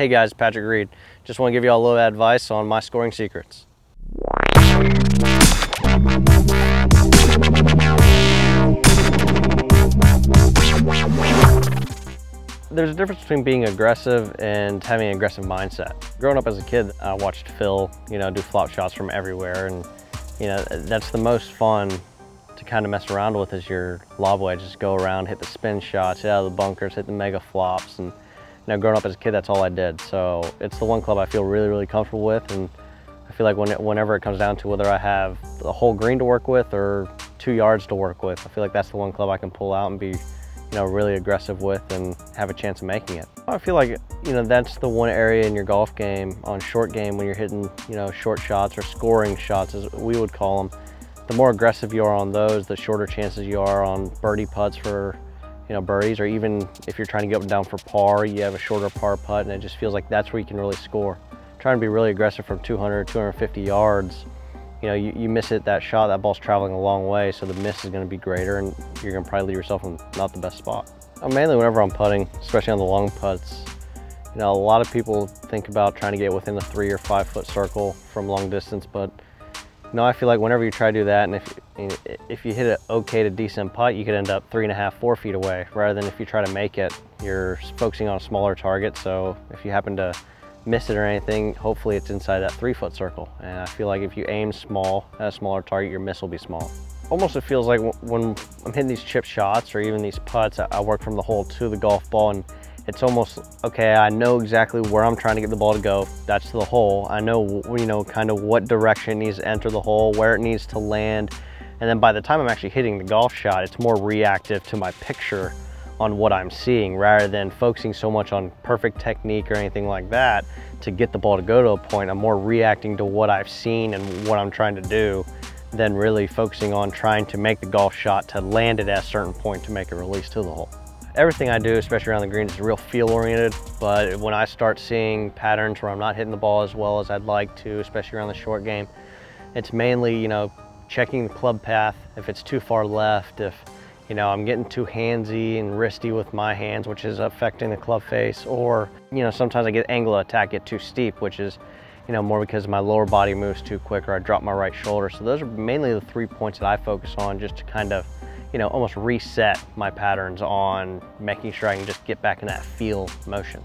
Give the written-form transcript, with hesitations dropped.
Hey guys, Patrick Reed. Just want to give you all a little advice on my scoring secrets. There's a difference between being aggressive and having an aggressive mindset. Growing up as a kid, I watched Phil, do flop shots from everywhere, and that's the most fun to kind of mess around with is your lob wedges. Go around, hit the spin shots, hit out of the bunkers, hit the mega flops, and growing up as a kid, that's all I did. So it's the one club I feel really, really comfortable with, and I feel like whenever it comes down to whether I have the whole green to work with or 2 yards to work with, I feel like that's the one club I can pull out and be really aggressive with and have a chance of making it. I feel like, that's the one area in your golf game, on short game, when you're hitting, short shots or scoring shots as we would call them, the more aggressive you are on those, the shorter chances you are on birdie putts for, birdies, or even if you're trying to get up and down for par, you have a shorter par putt, and it just feels like that's where you can really score. Trying to be really aggressive from 200, 250 yards, you miss it, that shot, that ball's traveling a long way, so the miss is going to be greater and you're going to probably leave yourself in not the best spot. Mainly whenever I'm putting, especially on the long putts, a lot of people think about trying to get within the 3 or 5 foot circle from long distance, but I feel like whenever you try to do that, and if you hit an okay to decent putt, you could end up 3.5, 4 feet away, rather than if you try to make it, you're focusing on a smaller target, so if you happen to miss it or anything, hopefully it's inside that 3 foot circle. And I feel like if you aim small at a smaller target, your miss will be small. Almost it feels like when I'm hitting these chip shots or even these putts, I work from the hole to the golf ball, and it's almost, okay, I know exactly where I'm trying to get the ball to go. That's the hole. I know, kind of what direction it needs to enter the hole, where it needs to land. And then by the time I'm actually hitting the golf shot, it's more reactive to my picture on what I'm seeing, rather than focusing so much on perfect technique or anything like that to get the ball to go to a point. I'm more reacting to what I've seen and what I'm trying to do than really focusing on trying to make the golf shot to land it at a certain point to make a release to the hole. Everything I do, especially around the green, is real feel oriented, but when I start seeing patterns where I'm not hitting the ball as well as I'd like to, especially around the short game, it's mainly, checking the club path, if it's too far left, if I'm getting too handsy and wristy with my hands, which is affecting the club face, or, sometimes I get angle of attack, get too steep, which is, more because my lower body moves too quick or I drop my right shoulder. So those are mainly the 3 points that I focus on, just to kind of, almost reset my patterns on making sure I can just get back in that feel motion.